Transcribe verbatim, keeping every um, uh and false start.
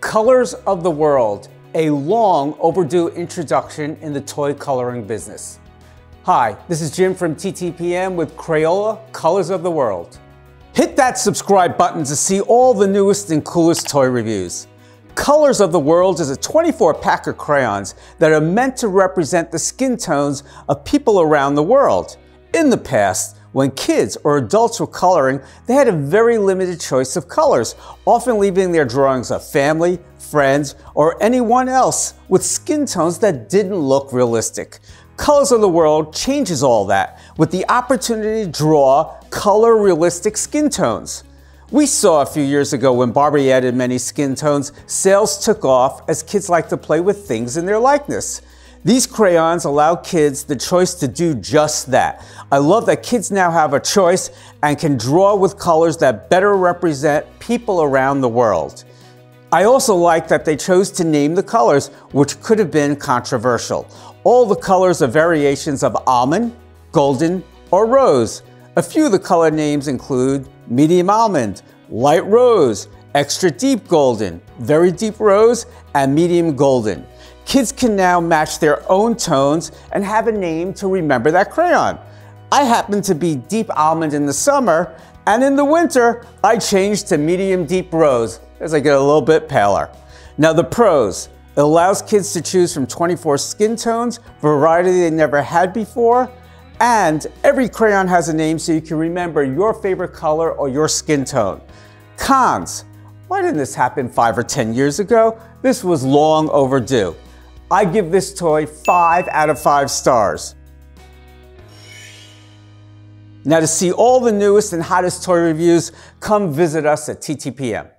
Colors of the World, a long overdue introduction in the toy coloring business. Hi, this is Jim from T T P M with Crayola Colors of the World. Hit that subscribe button to see all the newest and coolest toy reviews. Colors of the World is a twenty-four pack of crayons that are meant to represent the skin tones of people around the world. In the past, when kids or adults were coloring, they had a very limited choice of colors, often leaving their drawings of family, friends, or anyone else with skin tones that didn't look realistic. Colors of the World changes all that, with the opportunity to draw color realistic skin tones. We saw a few years ago when Barbie added many skin tones, sales took off as kids like to play with things in their likeness. These crayons allow kids the choice to do just that. I love that kids now have a choice and can draw with colors that better represent people around the world. I also like that they chose to name the colors, which could have been controversial. All the colors are variations of almond, golden, or rose. A few of the color names include medium almond, light rose, extra deep golden, very deep rose, and medium golden. Kids can now match their own tones and have a name to remember that crayon. I happen to be deep almond in the summer, and in the winter, I change to medium deep rose as I get a little bit paler. Now the pros, it allows kids to choose from twenty-four skin tones, variety they never had before, and every crayon has a name so you can remember your favorite color or your skin tone. Cons, why didn't this happen five or ten years ago? This was long overdue. I give this toy five out of five stars. Now to see all the newest and hottest toy reviews, come visit us at T T P M.